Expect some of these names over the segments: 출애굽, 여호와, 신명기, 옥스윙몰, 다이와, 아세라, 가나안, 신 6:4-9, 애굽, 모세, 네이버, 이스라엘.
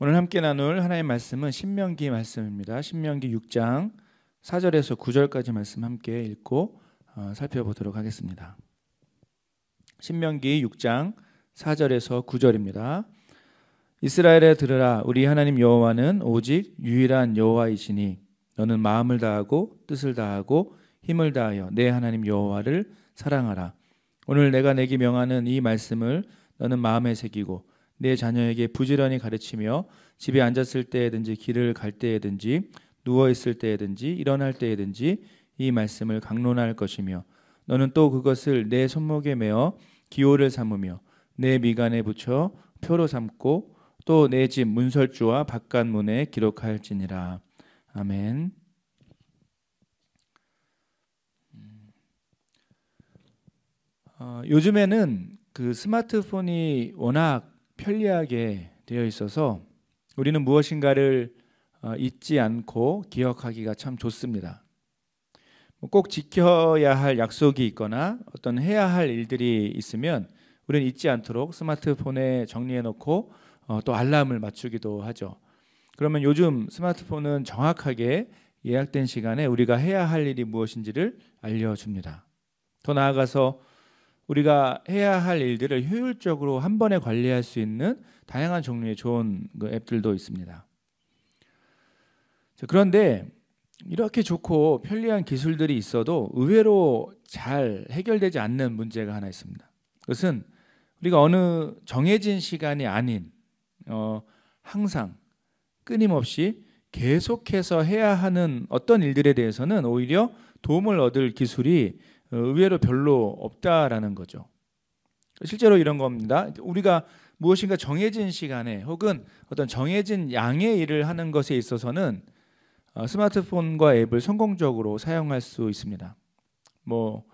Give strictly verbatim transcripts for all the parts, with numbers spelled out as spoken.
오늘 함께 나눌 하나님의 말씀은 신명기 말씀입니다. 신명기 육 장 사 절에서 구 절까지 말씀 함께 읽고 어, 살펴보도록 하겠습니다. 신명기 육 장 사 절에서 구 절입니다. 이스라엘에 들으라. 우리 하나님 여호와는 오직 유일한 여호와이시니 너는 마음을 다하고 뜻을 다하고 힘을 다하여 내 하나님 여호와를 사랑하라. 오늘 내가 내게 명하는 이 말씀을 너는 마음에 새기고 내 자녀에게 부지런히 가르치며 집에 앉았을 때든지 길을 갈 때든지 누워있을 때든지 일어날 때든지 이 말씀을 강론할 것이며 너는 또 그것을 내 손목에 메어 기호를 삼으며 내 미간에 붙여 표로 삼고 또 내 집 문설주와 바깥문에 기록할지니라. 아멘. 어, 요즘에는 그 스마트폰이 워낙 편리하게 되어 있어서 우리는 무엇인가를 잊지 않고 기억하기가 참 좋습니다. 꼭 지켜야 할 약속이 있거나 어떤 해야 할 일들이 있으면 우리는 잊지 않도록 스마트폰에 정리해놓고 또 알람을 맞추기도 하죠. 그러면 요즘 스마트폰은 정확하게 예약된 시간에 우리가 해야 할 일이 무엇인지를 알려줍니다. 더 나아가서 우리가 해야 할 일들을 효율적으로 한 번에 관리할 수 있는 다양한 종류의 좋은 그 앱들도 있습니다. 그런데 이렇게 좋고 편리한 기술들이 있어도 의외로 잘 해결되지 않는 문제가 하나 있습니다. 그것은 우리가 어느 정해진 시간이 아닌 어, 항상 끊임없이 계속해서 해야 하는 어떤 일들에 대해서는 오히려 도움을 얻을 기술이 의외로 별로 없다라는 거죠. 실제로 이런 겁니다. 우리가 무엇인가 정해진 시간에 혹은 어떤 정해진 양의 일을 하는 것에 있어서는 스마트폰과 앱을 성공적으로 사용할 수 있습니다. 뭐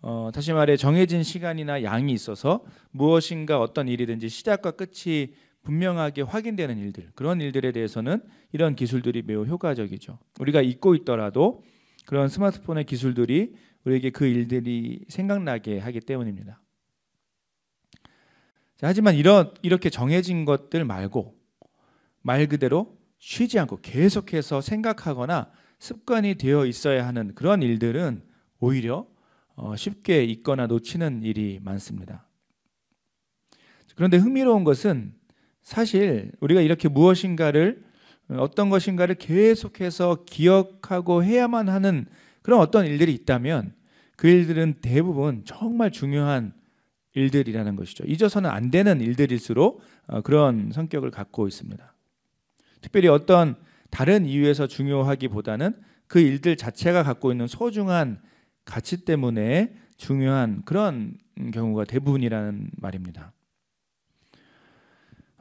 어, 다시 말해 정해진 시간이나 양이 있어서 무엇인가 어떤 일이든지 시작과 끝이 분명하게 확인되는 일들, 그런 일들에 대해서는 이런 기술들이 매우 효과적이죠. 우리가 잊고 있더라도 그런 스마트폰의 기술들이 우리에게 그 일들이 생각나게 하기 때문입니다. 자, 하지만 이런, 이렇게 정해진 것들 말고 말 그대로 쉬지 않고 계속해서 생각하거나 습관이 되어 있어야 하는 그런 일들은 오히려 어, 쉽게 잊거나 놓치는 일이 많습니다. 그런데 흥미로운 것은 사실 우리가 이렇게 무엇인가를 어떤 것인가를 계속해서 기억하고 해야만 하는 그런 어떤 일들이 있다면 그 일들은 대부분 정말 중요한 일들이라는 것이죠. 잊어서는 안 되는 일들일수록 그런 성격을 갖고 있습니다. 특별히 어떤 다른 이유에서 중요하기보다는 그 일들 자체가 갖고 있는 소중한 가치 때문에 중요한 그런 경우가 대부분이라는 말입니다.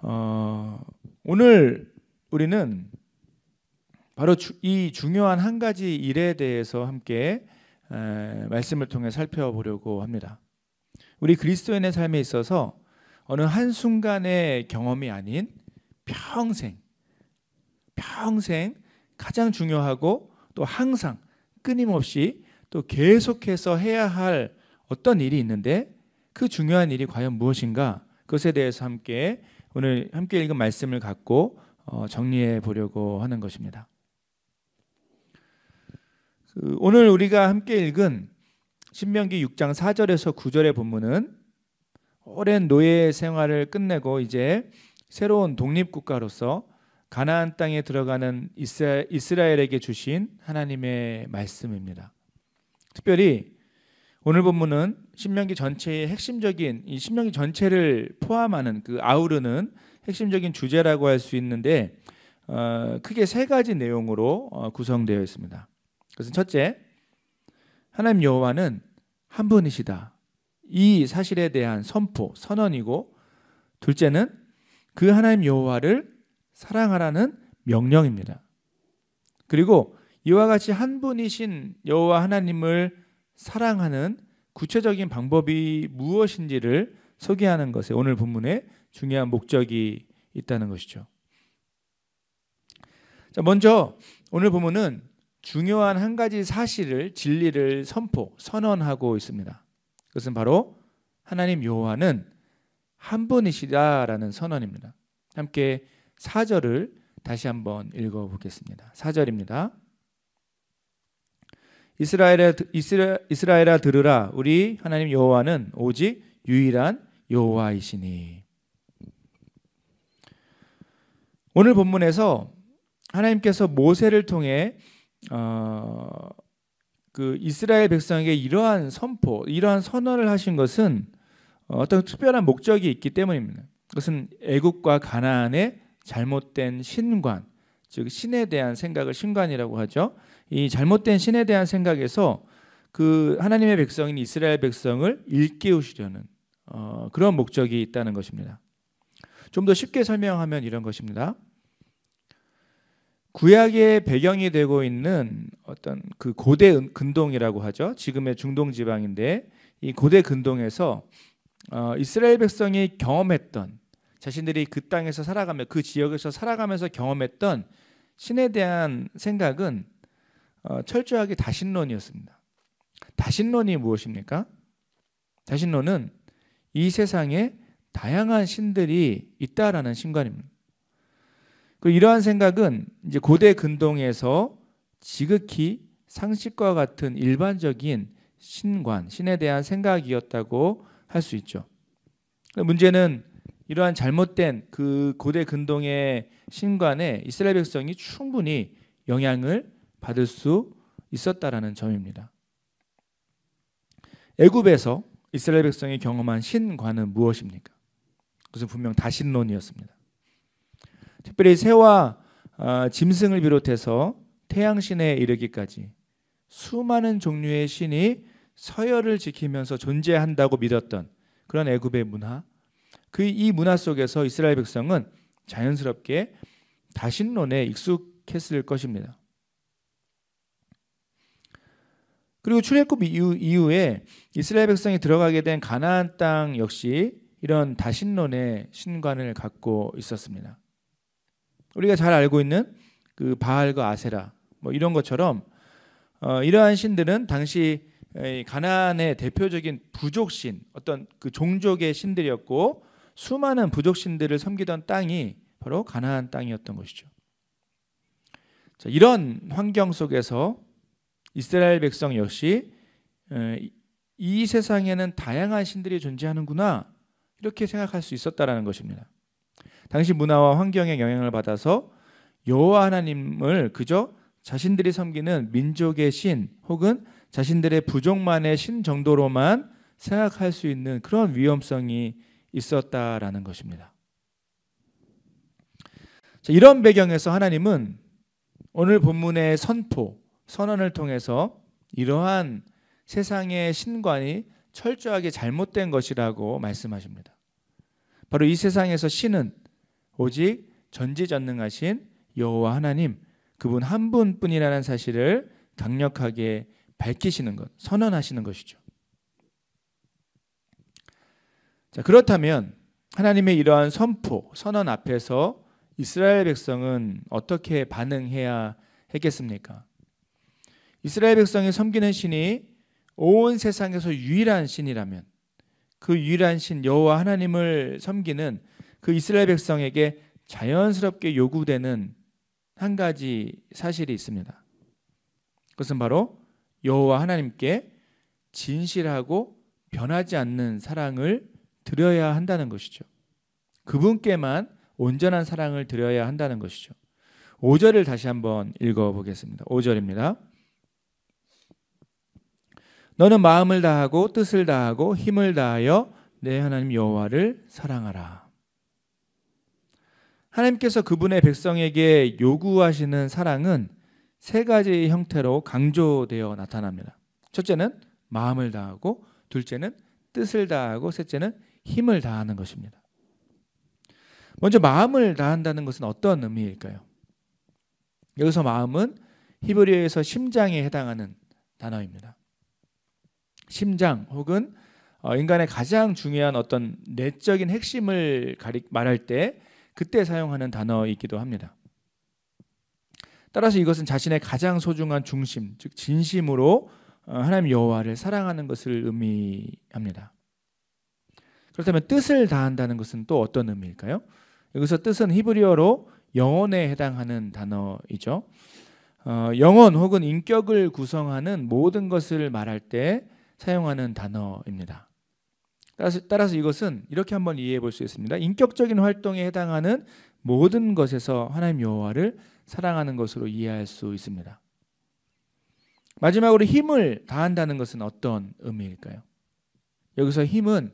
어, 오늘 우리는 바로 이 중요한 한 가지 일에 대해서 함께 말씀을 통해 살펴보려고 합니다. 우리 그리스도인의 삶에 있어서 어느 한순간의 경험이 아닌 평생, 평생 가장 중요하고 또 항상 끊임없이 또 계속해서 해야 할 어떤 일이 있는데 그 중요한 일이 과연 무엇인가? 그것에 대해서 함께 오늘 함께 읽은 말씀을 갖고 정리해 보려고 하는 것입니다. 오늘 우리가 함께 읽은 신명기 육 장 사 절에서 구 절의 본문은 오랜 노예 생활을 끝내고 이제 새로운 독립국가로서 가나안 땅에 들어가는 이스라엘에게 주신 하나님의 말씀입니다. 특별히 오늘 본문은 신명기 전체의 핵심적인 이 신명기 전체를 포함하는 그 아우르는 핵심적인 주제라고 할 수 있는데 어, 크게 세 가지 내용으로 어, 구성되어 있습니다. 그것은 첫째, 하나님 여호와는 한 분이시다. 이 사실에 대한 선포, 선언이고 둘째는 그 하나님 여호와를 사랑하라는 명령입니다. 그리고 이와 같이 한 분이신 여호와 하나님을 사랑하는 구체적인 방법이 무엇인지를 소개하는 것에 오늘 본문에 중요한 목적이 있다는 것이죠. 자, 먼저 오늘 본문은 중요한 한 가지 사실을, 진리를 선포, 선언하고 있습니다. 그것은 바로 하나님 여호와는 한 분이시다라는 선언입니다. 함께 사 절을 다시 한번 읽어보겠습니다. 사 절입니다. 이스라엘아, 이스라, 이스라엘아 들으라. 우리 하나님 여호와는 오직 유일한 여호와이시니. 오늘 본문에서 하나님께서 모세를 통해 어, 그 이스라엘 백성에게 이러한 선포, 이러한 선언을 하신 것은 어떤 특별한 목적이 있기 때문입니다. 그것은 애국과 가나안의 잘못된 신관, 즉 신에 대한 생각을 신관이라고 하죠. 이 잘못된 신에 대한 생각에서 그 하나님의 백성인 이스라엘 백성을 일깨우시려는 어, 그런 목적이 있다는 것입니다. 좀 더 쉽게 설명하면 이런 것입니다. 구약의 배경이 되고 있는 어떤 그 고대 근동이라고 하죠. 지금의 중동 지방인데 이 고대 근동에서 어, 이스라엘 백성이 경험했던, 자신들이 그 땅에서 살아가며 그 지역에서 살아가면서 경험했던 신에 대한 생각은 어, 철저하게 다신론이었습니다. 다신론이 무엇입니까? 다신론은 이 세상에 다양한 신들이 있다라는 신관입니다. 이러한 생각은 이제 고대 근동에서 지극히 상식과 같은 일반적인 신관, 신에 대한 생각이었다고 할 수 있죠. 문제는 이러한 잘못된 그 고대 근동의 신관에 이스라엘 백성이 충분히 영향을 받을 수 있었다라는 점입니다. 애굽에서 이스라엘 백성이 경험한 신관은 무엇입니까? 그것은 분명 다신론이었습니다. 특별히 새와 어, 짐승을 비롯해서 태양신에 이르기까지 수많은 종류의 신이 서열을 지키면서 존재한다고 믿었던 그런 애굽의 문화, 그 이 문화 속에서 이스라엘 백성은 자연스럽게 다신론에 익숙했을 것입니다. 그리고 출애굽 이후, 이후에 이스라엘 백성이 들어가게 된 가나안 땅 역시 이런 다신론의 신관을 갖고 있었습니다. 우리가 잘 알고 있는 그 바알과 아세라 뭐 이런 것처럼 어, 이러한 신들은 당시 가나안의 대표적인 부족신, 어떤 그 종족의 신들이었고 수많은 부족신들을 섬기던 땅이 바로 가나안 땅이었던 것이죠. 자, 이런 환경 속에서 이스라엘 백성 역시 이 세상에는 다양한 신들이 존재하는구나 이렇게 생각할 수 있었다라는 것입니다. 당시 문화와 환경의 영향을 받아서 여호와 하나님을 그저 자신들이 섬기는 민족의 신 혹은 자신들의 부족만의 신 정도로만 생각할 수 있는 그런 위험성이 있었다라는 것입니다. 자, 이런 배경에서 하나님은 오늘 본문의 선포, 선언을 통해서 이러한 세상의 신관이 철저하게 잘못된 것이라고 말씀하십니다. 바로 이 세상에서 신은 오직 전지전능하신 여호와 하나님, 그분 한 분뿐이라는 사실을 강력하게 밝히시는 것, 선언하시는 것이죠. 자, 그렇다면 하나님의 이러한 선포, 선언 앞에서 이스라엘 백성은 어떻게 반응해야 했겠습니까? 이스라엘 백성이 섬기는 신이 온 세상에서 유일한 신이라면, 그 유일한 신 여호와 하나님을 섬기는 그 이스라엘 백성에게 자연스럽게 요구되는 한 가지 사실이 있습니다. 그것은 바로 여호와 하나님께 진실하고 변하지 않는 사랑을 드려야 한다는 것이죠. 그분께만 온전한 사랑을 드려야 한다는 것이죠. 오 절을 다시 한번 읽어보겠습니다. 오 절입니다. 너는 마음을 다하고 뜻을 다하고 힘을 다하여 내 하나님 여호와를 사랑하라. 하나님께서 그분의 백성에게 요구하시는 사랑은 세 가지 형태로 강조되어 나타납니다. 첫째는 마음을 다하고, 둘째는 뜻을 다하고, 셋째는 힘을 다하는 것입니다. 먼저 마음을 다한다는 것은 어떤 의미일까요? 여기서 마음은 히브리어에서 심장에 해당하는 단어입니다. 심장 혹은 인간의 가장 중요한 어떤 내적인 핵심을 가리, 말할 때 그때 사용하는 단어이기도 합니다. 따라서 이것은 자신의 가장 소중한 중심, 즉 진심으로 하나님 여호와를 사랑하는 것을 의미합니다. 그렇다면 뜻을 다한다는 것은 또 어떤 의미일까요? 여기서 뜻은 히브리어로 영혼에 해당하는 단어이죠. 어, 영혼 혹은 인격을 구성하는 모든 것을 말할 때 사용하는 단어입니다. 따라서, 따라서 이것은 이렇게 한번 이해해 볼 수 있습니다. 인격적인 활동에 해당하는 모든 것에서 하나님 여호와를 사랑하는 것으로 이해할 수 있습니다. 마지막으로 힘을 다한다는 것은 어떤 의미일까요? 여기서 힘은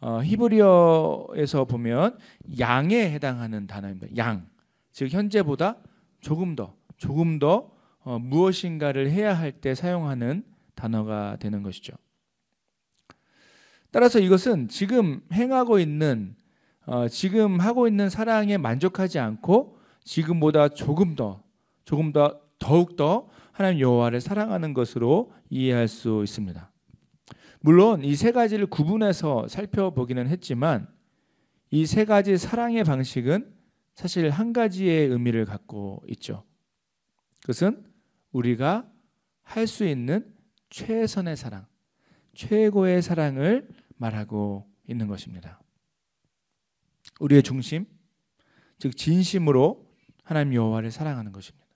어, 히브리어에서 보면 양에 해당하는 단어입니다. 양, 즉 현재보다 조금 더, 조금 더 어, 무엇인가를 해야 할 때 사용하는 단어가 되는 것이죠. 따라서 이것은 지금 행하고 있는, 어, 지금 하고 있는 사랑에 만족하지 않고 지금보다 조금 더, 조금 더, 더욱 더 하나님 여호와를 사랑하는 것으로 이해할 수 있습니다. 물론 이 세 가지를 구분해서 살펴보기는 했지만 이 세 가지 사랑의 방식은 사실 한 가지의 의미를 갖고 있죠. 그것은 우리가 할 수 있는 최선의 사랑, 최고의 사랑을 말하고 있는 것입니다. 우리의 중심, 즉 진심으로 하나님 여호와를 사랑하는 것입니다.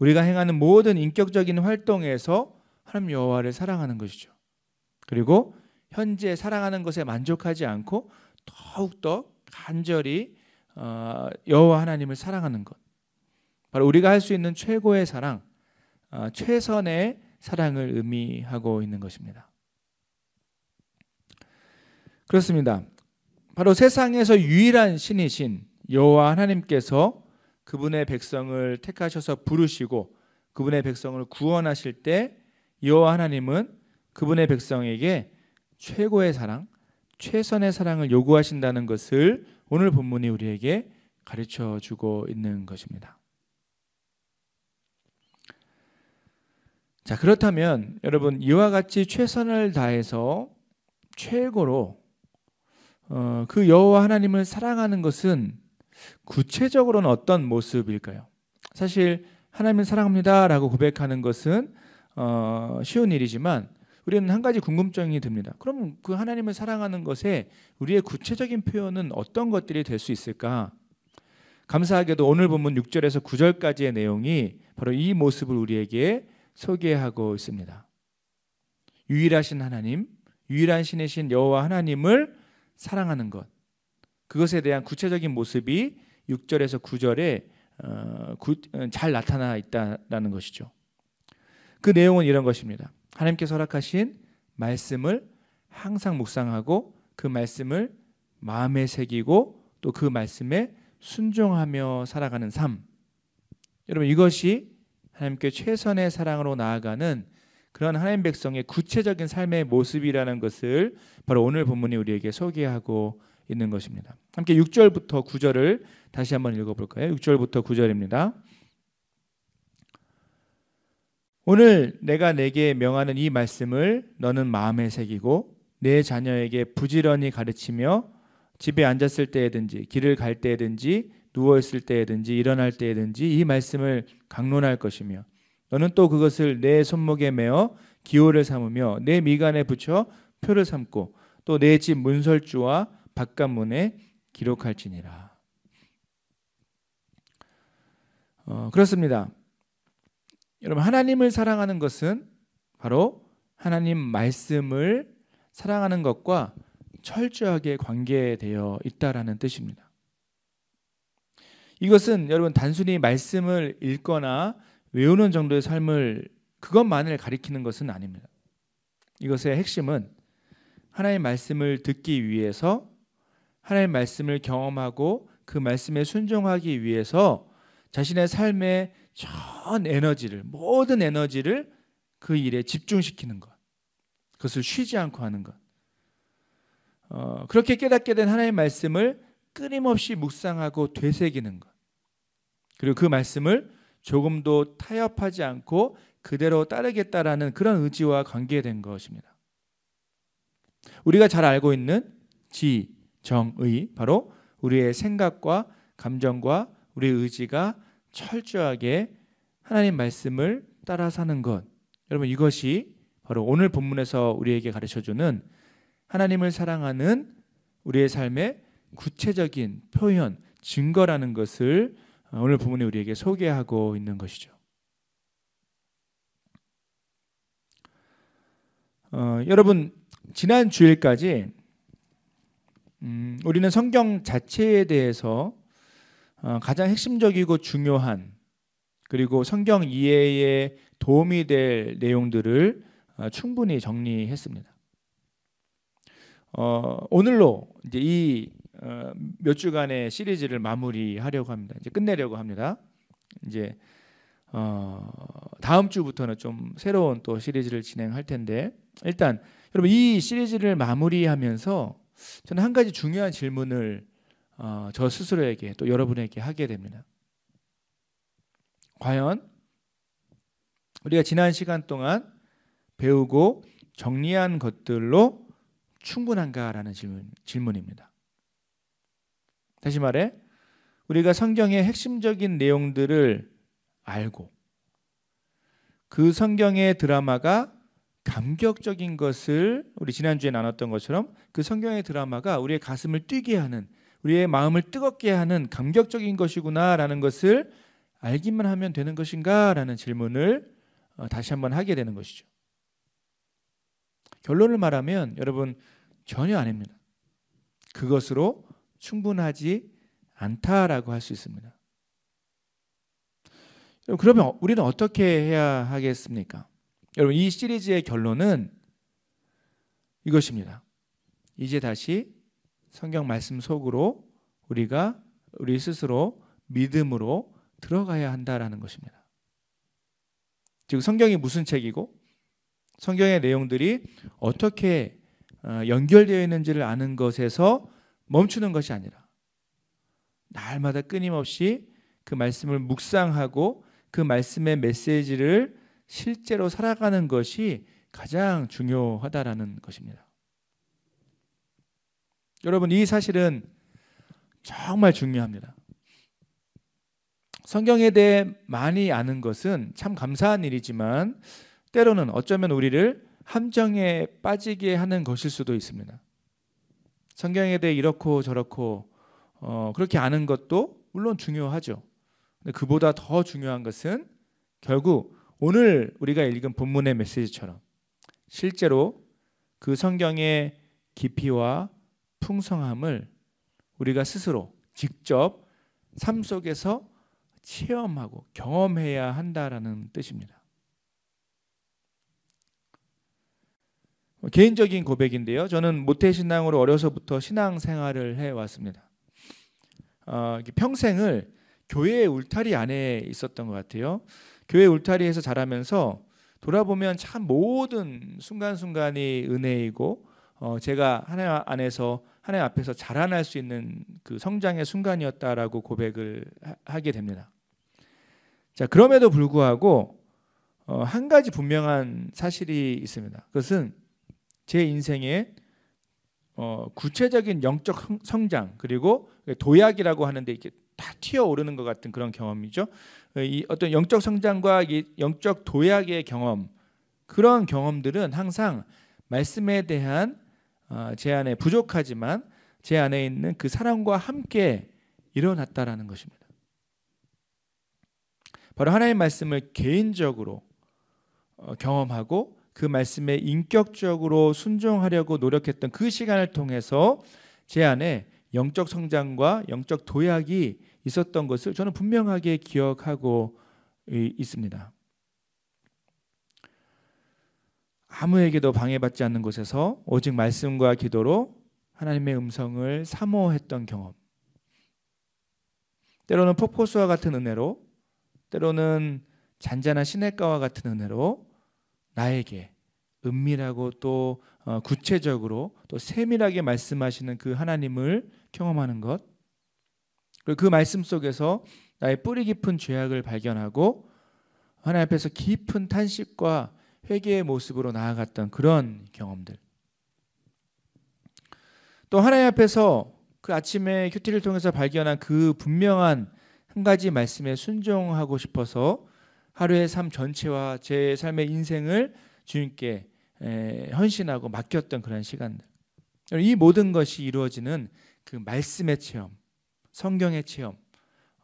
우리가 행하는 모든 인격적인 활동에서 하나님 여호와를 사랑하는 것이죠. 그리고 현재 사랑하는 것에 만족하지 않고 더욱더 간절히 여호와 하나님을 사랑하는 것, 바로 우리가 할 수 있는 최고의 사랑, 최선의 사랑을 의미하고 있는 것입니다. 그렇습니다. 바로 세상에서 유일한 신이신 여호와 하나님께서 그분의 백성을 택하셔서 부르시고 그분의 백성을 구원하실 때 여호와 하나님은 그분의 백성에게 최고의 사랑, 최선의 사랑을 요구하신다는 것을 오늘 본문이 우리에게 가르쳐주고 있는 것입니다. 자, 그렇다면 여러분, 이와 같이 최선을 다해서 최고로 어, 그 여호와 하나님을 사랑하는 것은 구체적으로는 어떤 모습일까요? 사실 하나님을 사랑합니다 라고 고백하는 것은 어, 쉬운 일이지만 우리는 한 가지 궁금증이 듭니다. 그럼 그 하나님을 사랑하는 것에 우리의 구체적인 표현은 어떤 것들이 될 수 있을까? 감사하게도 오늘 본문 육 절에서 구 절까지의 내용이 바로 이 모습을 우리에게 소개하고 있습니다. 유일하신 하나님, 유일한 신이신 여호와 하나님을 사랑하는 것, 그것에 대한 구체적인 모습이 육 절에서 구 절에 어, 구, 잘 나타나 있다는 것이죠. 그 내용은 이런 것입니다. 하나님께서 허락하신 말씀을 항상 묵상하고 그 말씀을 마음에 새기고 또 그 말씀에 순종하며 살아가는 삶, 여러분 이것이 하나님께 최선의 사랑으로 나아가는 그런 하나님 백성의 구체적인 삶의 모습이라는 것을 바로 오늘 본문이 우리에게 소개하고 있는 것입니다. 함께 육 절부터 구 절을 다시 한번 읽어볼까요? 육 절부터 구 절입니다. 오늘 내가 내게 명하는 이 말씀을 너는 마음에 새기고 내 자녀에게 부지런히 가르치며 집에 앉았을 때에든지 길을 갈 때에든지 누워있을 때에든지 일어날 때에든지 이 말씀을 강론할 것이며 너는 또 그것을 내 손목에 메어 기호를 삼으며 내 미간에 붙여 표를 삼고 또 내 집 문설주와 바깥문에 기록할지니라. 어, 그렇습니다. 여러분, 하나님을 사랑하는 것은 바로 하나님 말씀을 사랑하는 것과 철저하게 관계되어 있다라는 뜻입니다. 이것은 여러분 단순히 말씀을 읽거나 외우는 정도의 삶을, 그것만을 가리키는 것은 아닙니다. 이것의 핵심은 하나님의 말씀을 듣기 위해서, 하나님의 말씀을 경험하고 그 말씀에 순종하기 위해서 자신의 삶의 전 에너지를, 모든 에너지를 그 일에 집중시키는 것, 그것을 쉬지 않고 하는 것, 어, 그렇게 깨닫게 된 하나님의 말씀을 끊임없이 묵상하고 되새기는 것, 그리고 그 말씀을 조금도 타협하지 않고 그대로 따르겠다라는 그런 의지와 관계된 것입니다. 우리가 잘 알고 있는 지, 정, 의, 바로 우리의 생각과 감정과 우리의 의지가 철저하게 하나님 말씀을 따라 사는 것, 여러분 이것이 바로 오늘 본문에서 우리에게 가르쳐주는 하나님을 사랑하는 우리의 삶의 구체적인 표현, 증거라는 것을 오늘 본문이 우리에게 소개하고 있는 것이죠. 어, 여러분, 지난 주일까지 음, 우리는 성경 자체에 대해서 어, 가장 핵심적이고 중요한, 그리고 성경 이해에 도움이 될 내용들을 어, 충분히 정리했습니다. 어, 오늘로 이제 이 어, 몇 주간의 시리즈를 마무리하려고 합니다. 이제 끝내려고 합니다. 이제 어, 다음 주부터는 좀 새로운 또 시리즈를 진행할 텐데, 일단 여러분 이 시리즈를 마무리하면서 저는 한 가지 중요한 질문을 어, 저 스스로에게 또 여러분에게 하게 됩니다. 과연 우리가 지난 시간 동안 배우고 정리한 것들로 충분한가라는 질문, 질문입니다. 다시 말해, 우리가 성경의 핵심적인 내용들을 알고 그 성경의 드라마가 감격적인 것을, 우리 지난주에 나눴던 것처럼 그 성경의 드라마가 우리의 가슴을 뛰게 하는, 우리의 마음을 뜨겁게 하는 감격적인 것이구나라는 것을 알기만 하면 되는 것인가라는 질문을 다시 한번 하게 되는 것이죠. 결론을 말하면 여러분, 전혀 아닙니다. 그것으로 충분하지 않다라고 할 수 있습니다. 그러면 우리는 어떻게 해야 하겠습니까? 여러분, 이 시리즈의 결론은 이것입니다. 이제 다시 성경 말씀 속으로 우리가 우리 스스로 믿음으로 들어가야 한다라는 것입니다. 즉, 성경이 무슨 책이고 성경의 내용들이 어떻게 연결되어 있는지를 아는 것에서 멈추는 것이 아니라 날마다 끊임없이 그 말씀을 묵상하고 그 말씀의 메시지를 실제로 살아가는 것이 가장 중요하다라는 것입니다. 여러분, 이 사실은 정말 중요합니다. 성경에 대해 많이 아는 것은 참 감사한 일이지만 때로는 어쩌면 우리를 함정에 빠지게 하는 것일 수도 있습니다. 성경에 대해 이렇고 저렇고 어, 그렇게 아는 것도 물론 중요하죠. 근데 그보다 더 중요한 것은 결국 오늘 우리가 읽은 본문의 메시지처럼 실제로 그 성경의 깊이와 풍성함을 우리가 스스로 직접 삶 속에서 체험하고 경험해야 한다라는 뜻입니다. 개인적인 고백인데요, 저는 모태신앙으로 어려서부터 신앙생활을 해왔습니다. 어, 평생을 교회의 울타리 안에 있었던 것 같아요. 교회 울타리에서 자라면서 돌아보면 참 모든 순간순간이 은혜이고 어, 제가 하나님 안에서, 하나님 앞에서 자라날 수 있는 그 성장의 순간이었다라고 고백을 하, 하게 됩니다. 자, 그럼에도 불구하고 어, 한 가지 분명한 사실이 있습니다. 그것은 제 인생의 어, 구체적인 영적 성장, 그리고 도약이라고 하는데 이렇게 다 튀어오르는 것 같은 그런 경험이죠. 이 어떤 영적 성장과 이 영적 도약의 경험, 그런 경험들은 항상 말씀에 대한 어, 제 안에 부족하지만 제 안에 있는 그 사랑과 함께 일어났다라는 것입니다. 바로 하나님의 말씀을 개인적으로 어, 경험하고 그 말씀에 인격적으로 순종하려고 노력했던 그 시간을 통해서 제 안에 영적 성장과 영적 도약이 있었던 것을 저는 분명하게 기억하고 있습니다. 아무에게도 방해받지 않는 곳에서 오직 말씀과 기도로 하나님의 음성을 사모했던 경험. 때로는 폭포수와 같은 은혜로, 때로는 잔잔한 시냇가와 같은 은혜로 나에게 은밀하고 또 구체적으로 또 세밀하게 말씀하시는 그 하나님을 경험하는 것, 그리고 그 말씀 속에서 나의 뿌리 깊은 죄악을 발견하고 하나님 앞에서 깊은 탄식과 회개의 모습으로 나아갔던 그런 경험들, 또 하나님 앞에서 그 아침에 큐티를 통해서 발견한 그 분명한 한 가지 말씀에 순종하고 싶어서 하루의 삶 전체와 제 삶의 인생을 주님께 헌신하고 맡겼던 그런 시간들. 이 모든 것이 이루어지는 그 말씀의 체험, 성경의 체험,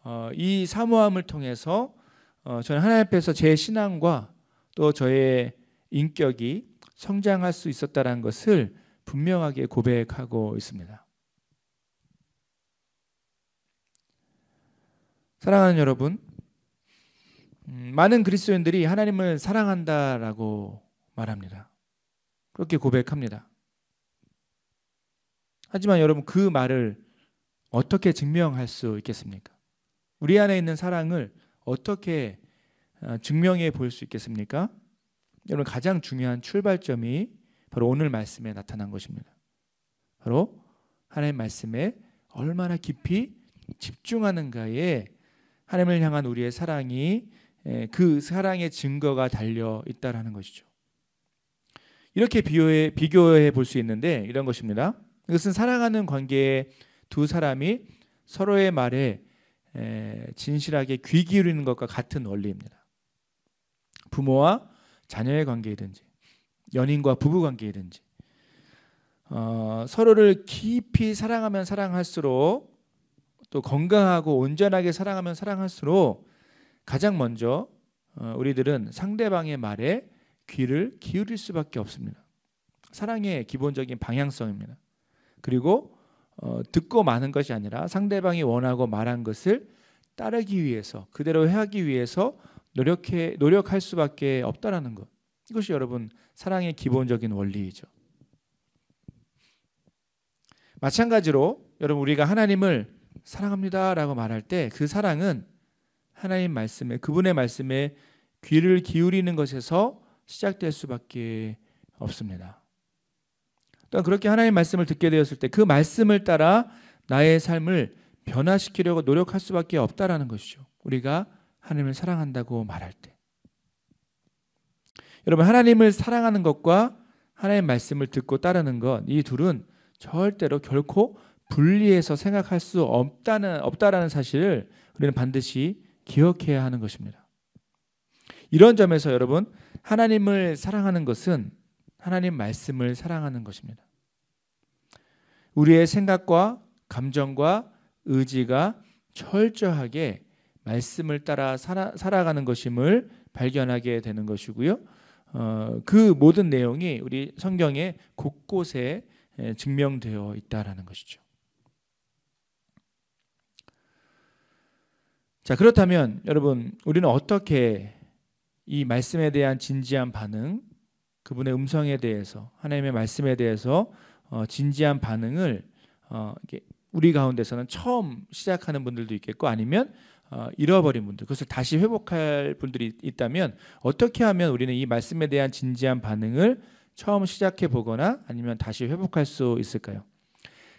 어, 이 사모함을 통해서 어, 저는 하나님 앞에서 제 신앙과 또 저의 인격이 성장할 수 있었다는 것을 분명하게 고백하고 있습니다. 사랑하는 여러분, 많은 그리스도인들이 하나님을 사랑한다라고 말합니다. 그렇게 고백합니다. 하지만 여러분, 그 말을 어떻게 증명할 수 있겠습니까? 우리 안에 있는 사랑을 어떻게 증명해 볼 수 있겠습니까? 여러분, 가장 중요한 출발점이 바로 오늘 말씀에 나타난 것입니다. 바로 하나님의 말씀에 얼마나 깊이 집중하는가에 하나님을 향한 우리의 사랑이, 그 사랑의 증거가 달려 있다라는 것이죠. 이렇게 비교해, 비교해 볼 수 있는데 이런 것입니다. 이것은 사랑하는 관계에 두 사람이 서로의 말에 진실하게 귀 기울이는 것과 같은 원리입니다. 부모와 자녀의 관계이든지 연인과 부부 관계이든지 어, 서로를 깊이 사랑하면 사랑할수록, 또 건강하고 온전하게 사랑하면 사랑할수록 가장 먼저 어, 우리들은 상대방의 말에 귀를 기울일 수밖에 없습니다. 사랑의 기본적인 방향성입니다. 그리고 어, 듣고 마는 것이 아니라 상대방이 원하고 말한 것을 따르기 위해서, 그대로 하기 위해서 노력해, 노력할 수밖에 없다라는 것. 이것이 여러분 사랑의 기본적인 원리이죠. 마찬가지로 여러분, 우리가 하나님을 사랑합니다 라고 말할 때 그 사랑은 하나님 말씀에, 그분의 말씀에 귀를 기울이는 것에서 시작될 수밖에 없습니다. 또한 그렇게 하나님 말씀을 듣게 되었을 때 그 말씀을 따라 나의 삶을 변화시키려고 노력할 수밖에 없다라는 것이죠. 우리가 하나님을 사랑한다고 말할 때. 여러분, 하나님을 사랑하는 것과 하나님의 말씀을 듣고 따르는 것, 이 둘은 절대로 결코 분리해서 생각할 수 없다는, 없다라는 사실을 우리는 반드시 기억해야 하는 것입니다. 이런 점에서 여러분, 하나님을 사랑하는 것은 하나님 말씀을 사랑하는 것입니다. 우리의 생각과 감정과 의지가 철저하게 말씀을 따라 살아, 살아가는 것임을 발견하게 되는 것이고요. 어, 그 모든 내용이 우리 성경의 곳곳에 증명되어 있다라는 것이죠. 자, 그렇다면 여러분, 우리는 어떻게 이 말씀에 대한 진지한 반응, 그분의 음성에 대해서, 하나님의 말씀에 대해서 어, 진지한 반응을 어, 이게 우리 가운데서는 처음 시작하는 분들도 있겠고, 아니면 어, 잃어버린 분들, 그것을 다시 회복할 분들이 있다면 어떻게 하면 우리는 이 말씀에 대한 진지한 반응을 처음 시작해 보거나 아니면 다시 회복할 수 있을까요?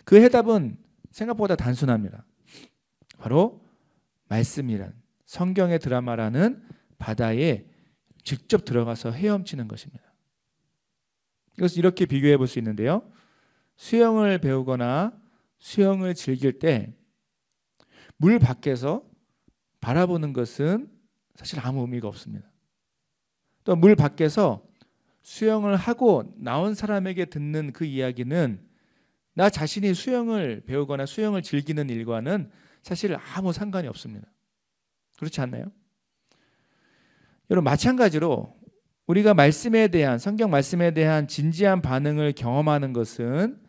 그 해답은 생각보다 단순합니다. 바로 말씀이란, 성경의 드라마라는 바다에 직접 들어가서 헤엄치는 것입니다. 이것을 이렇게 비교해 볼 수 있는데요. 수영을 배우거나 수영을 즐길 때 물 밖에서 바라보는 것은 사실 아무 의미가 없습니다. 또 물 밖에서 수영을 하고 나온 사람에게 듣는 그 이야기는 나 자신이 수영을 배우거나 수영을 즐기는 일과는 사실 아무 상관이 없습니다. 그렇지 않나요? 여러분, 마찬가지로 우리가 말씀에 대한, 성경 말씀에 대한 진지한 반응을 경험하는 것은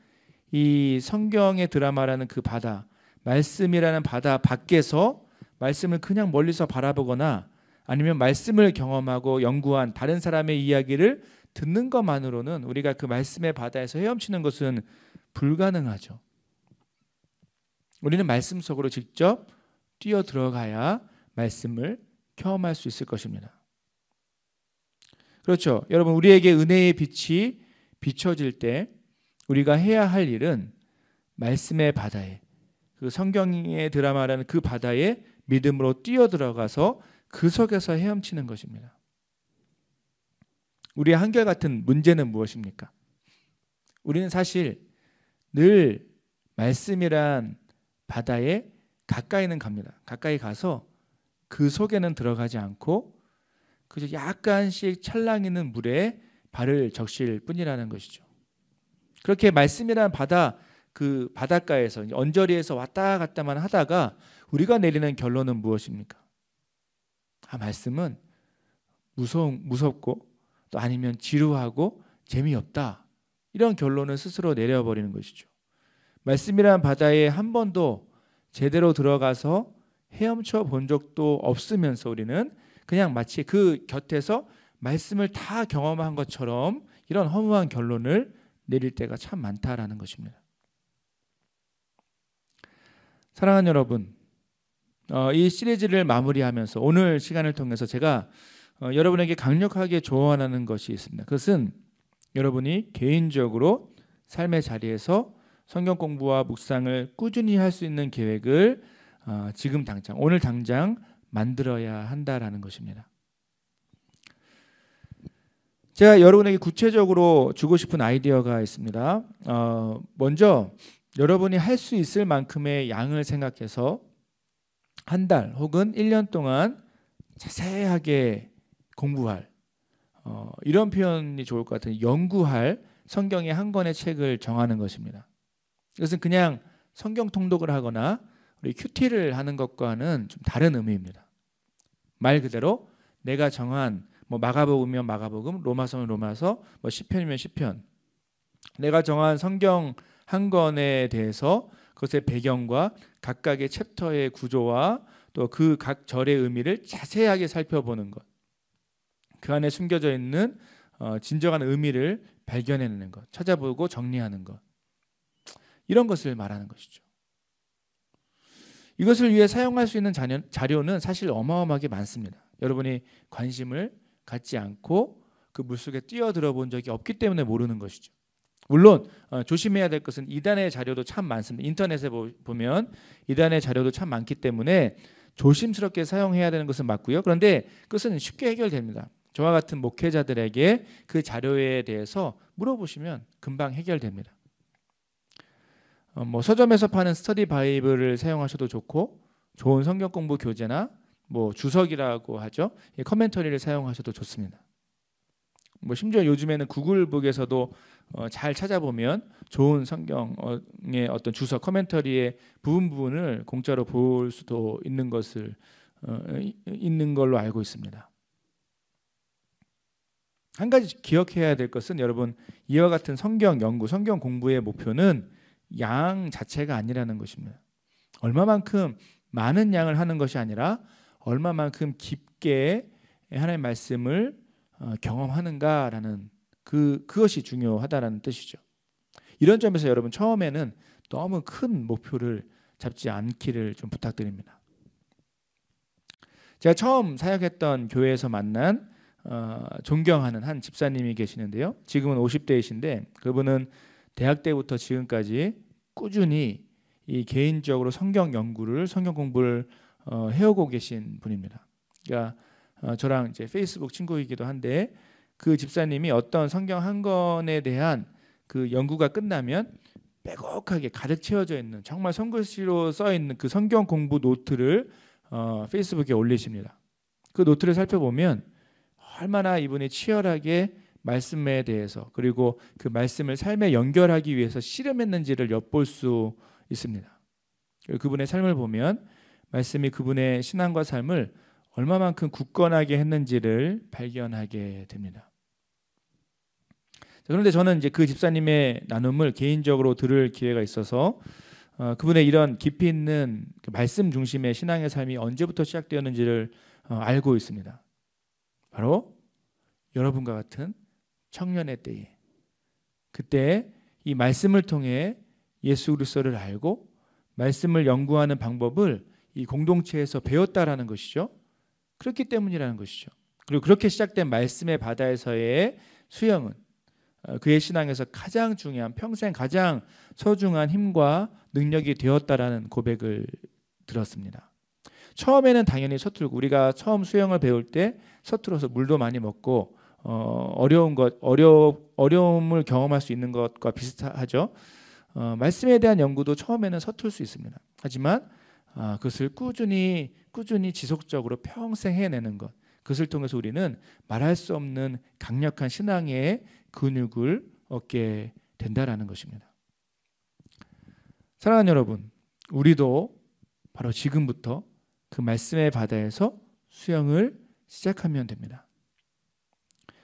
이 성경의 드라마라는 그 바다, 말씀이라는 바다 밖에서 말씀을 그냥 멀리서 바라보거나 아니면 말씀을 경험하고 연구한 다른 사람의 이야기를 듣는 것만으로는 우리가 그 말씀의 바다에서 헤엄치는 것은 불가능하죠. 우리는 말씀 속으로 직접 뛰어 들어가야 말씀을 경험할 수 있을 것입니다. 그렇죠. 여러분, 우리에게 은혜의 빛이 비춰질 때 우리가 해야 할 일은 말씀의 바다에, 그 성경의 드라마라는 그 바다에 믿음으로 뛰어들어가서 그 속에서 헤엄치는 것입니다. 우리의 한결같은 문제는 무엇입니까? 우리는 사실 늘 말씀이란 바다에 가까이는 갑니다. 가까이 가서 그 속에는 들어가지 않고 그저 약간씩 찰랑이는 물에 발을 적실 뿐이라는 것이죠. 그렇게 말씀이란 바다 그 바닷가에서 언저리에서 왔다 갔다만 하다가 우리가 내리는 결론은 무엇입니까? 아, 말씀은 무서운, 무섭고 또 아니면 지루하고 재미없다, 이런 결론을 스스로 내려버리는 것이죠. 말씀이란 바다에 한 번도 제대로 들어가서 헤엄쳐 본 적도 없으면서 우리는 그냥 마치 그 곁에서 말씀을 다 경험한 것처럼 이런 허무한 결론을 내릴 때가 참 많다라는 것입니다. 사랑하는 여러분, 어, 이 시리즈를 마무리하면서 오늘 시간을 통해서 제가 어, 여러분에게 강력하게 조언하는 것이 있습니다. 그것은 여러분이 개인적으로 삶의 자리에서 성경 공부와 묵상을 꾸준히 할 수 있는 계획을 어, 지금 당장, 오늘 당장 만들어야 한다라는 것입니다. 제가 여러분에게 구체적으로 주고 싶은 아이디어가 있습니다. 어, 먼저 여러분이 할 수 있을 만큼의 양을 생각해서 한 달 혹은 일 년 동안 자세하게 공부할, 어, 이런 표현이 좋을 것 같은, 연구할 성경의 한 권의 책을 정하는 것입니다. 이것은 그냥 성경 통독을 하거나 우리 큐티를 하는 것과는 좀 다른 의미입니다. 말 그대로 내가 정한, 뭐 마가복음이면 마가복음, 로마서면 로마서, 뭐 시편이면 시편, 내가 정한 성경 한 권에 대해서 그것의 배경과 각각의 챕터의 구조와 또 그 각 절의 의미를 자세하게 살펴보는 것, 그 안에 숨겨져 있는 진정한 의미를 발견해내는 것, 찾아보고 정리하는 것, 이런 것을 말하는 것이죠. 이것을 위해 사용할 수 있는 자료는 사실 어마어마하게 많습니다. 여러분이 관심을 갖지 않고 그 물속에 뛰어들어 본 적이 없기 때문에 모르는 것이죠. 물론 어, 조심해야 될 것은 이단의 자료도 참 많습니다. 인터넷에 보, 보면 이단의 자료도 참 많기 때문에 조심스럽게 사용해야 되는 것은 맞고요. 그런데 그것은 쉽게 해결됩니다. 저와 같은 목회자들에게 그 자료에 대해서 물어보시면 금방 해결됩니다. 어, 뭐 서점에서 파는 스터디 바이블을 사용하셔도 좋고, 좋은 성경 공부 교재나 뭐 주석이라고 하죠, 예, 커멘터리를 사용하셔도 좋습니다. 뭐 심지어 요즘에는 구글북에서도 어, 잘 찾아보면 좋은 성경의 어떤 주석, 커멘터리의 부분 부분을 공짜로 볼 수도 있는 것을 어, 있는 걸로 알고 있습니다. 한 가지 기억해야 될 것은, 여러분 이와 같은 성경 연구, 성경 공부의 목표는 양 자체가 아니라는 것입니다. 얼마만큼 많은 양을 하는 것이 아니라 얼마만큼 깊게 하나님의 말씀을 어, 경험하는가라는, 그, 그것이 중요하다라는 뜻이죠. 이런 점에서 여러분, 처음에는 너무 큰 목표를 잡지 않기를 좀 부탁드립니다. 제가 처음 사역했던 교회에서 만난 어, 존경하는 한 집사님이 계시는데요. 지금은 오십 대이신데 그분은 대학 때부터 지금까지 꾸준히 이 개인적으로 성경 연구를, 성경 공부를 어, 해오고 계신 분입니다. 그러니까 어, 저랑 이제 페이스북 친구이기도 한데, 그 집사님이 어떤 성경 한 권에 대한 그 연구가 끝나면 빼곡하게 가득 채워져 있는, 정말 손글씨로 써 있는 그 성경 공부 노트를 어, 페이스북에 올리십니다. 그 노트를 살펴보면 얼마나 이분이 치열하게 말씀에 대해서, 그리고 그 말씀을 삶에 연결하기 위해서 씨름했는지를 엿볼 수 있습니다. 그분의 삶을 보면 말씀이 그분의 신앙과 삶을 얼마만큼 굳건하게 했는지를 발견하게 됩니다. 그런데 저는 이제 그 집사님의 나눔을 개인적으로 들을 기회가 있어서 어, 그분의 이런 깊이 있는 그 말씀 중심의 신앙의 삶이 언제부터 시작되었는지를 어, 알고 있습니다. 바로 여러분과 같은 청년의 때에, 그때 이 말씀을 통해 예수 그리스도를 알고 말씀을 연구하는 방법을 이 공동체에서 배웠다라는 것이죠. 그렇기 때문이라는 것이죠. 그리고 그렇게 시작된 말씀의 바다에서의 수영은 그의 신앙에서 가장 중요한, 평생 가장 소중한 힘과 능력이 되었다라는 고백을 들었습니다. 처음에는 당연히 서툴고, 우리가 처음 수영을 배울 때 서툴어서 물도 많이 먹고 어, 어려운 것, 어려, 어려움을 경험할 수 있는 것과 비슷하죠. 어, 말씀에 대한 연구도 처음에는 서툴 수 있습니다. 하지만 아, 그것을 꾸준히 꾸준히 지속적으로 평생 해내는 것, 그것을 통해서 우리는 말할 수 없는 강력한 신앙의 근육을 얻게 된다라는 것입니다. 사랑하는 여러분, 우리도 바로 지금부터 그 말씀의 바다에서 수영을 시작하면 됩니다.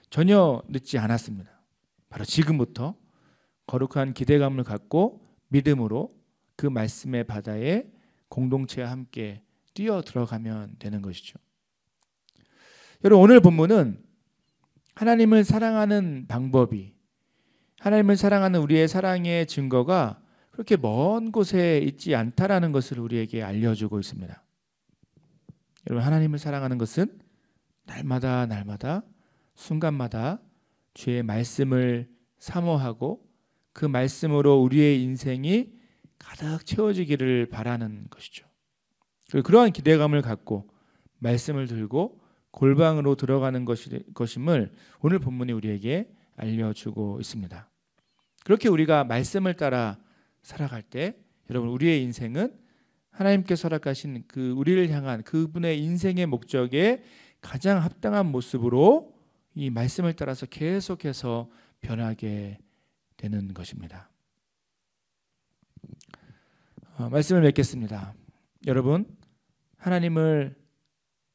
전혀 늦지 않았습니다. 바로 지금부터 거룩한 기대감을 갖고 믿음으로 그 말씀의 바다에 공동체와 함께 뛰어 들어가면 되는 것이죠. 여러분, 오늘 본문은 하나님을 사랑하는 방법이, 하나님을 사랑하는 우리의 사랑의 증거가 그렇게 먼 곳에 있지 않다라는 것을 우리에게 알려주고 있습니다. 여러분, 하나님을 사랑하는 것은 날마다 날마다 순간마다 주의 말씀을 사모하고 그 말씀으로 우리의 인생이 가득 채워지기를 바라는 것이죠. 그러한 기대감을 갖고 말씀을 들고 골방으로 들어가는 것임을 오늘 본문이 우리에게 알려주고 있습니다. 그렇게 우리가 말씀을 따라 살아갈 때, 여러분, 우리의 인생은 하나님께서 허락하신 그 우리를 향한 그분의 인생의 목적에 가장 합당한 모습으로 이 말씀을 따라서 계속해서 변하게 되는 것입니다. 어, 말씀을 맺겠습니다. 여러분, 하나님을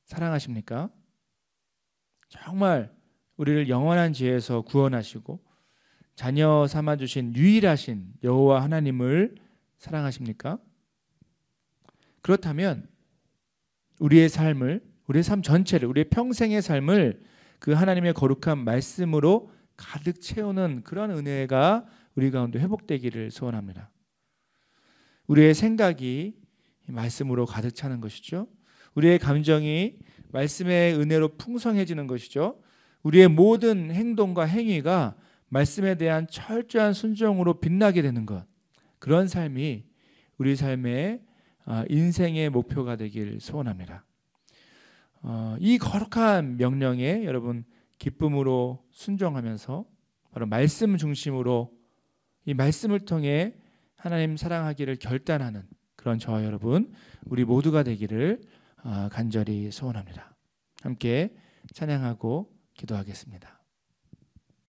사랑하십니까? 정말 우리를 영원한 죄에서 구원하시고 자녀 삼아주신 유일하신 여호와 하나님을 사랑하십니까? 그렇다면 우리의 삶을, 우리의 삶 전체를, 우리의 평생의 삶을 그 하나님의 거룩한 말씀으로 가득 채우는 그런 은혜가 우리 가운데 회복되기를 소원합니다. 우리의 생각이 말씀으로 가득 차는 것이죠. 우리의 감정이 말씀의 은혜로 풍성해지는 것이죠. 우리의 모든 행동과 행위가 말씀에 대한 철저한 순종으로 빛나게 되는 것, 그런 삶이 우리 삶의 인생의 목표가 되길 소원합니다. 이 거룩한 명령에 여러분 기쁨으로 순종하면서 바로 말씀 중심으로 이 말씀을 통해 하나님 사랑하기를 결단하는 그런 저와 여러분, 우리 모두가 되기를 간절히 소원합니다. 함께 찬양하고 기도하겠습니다.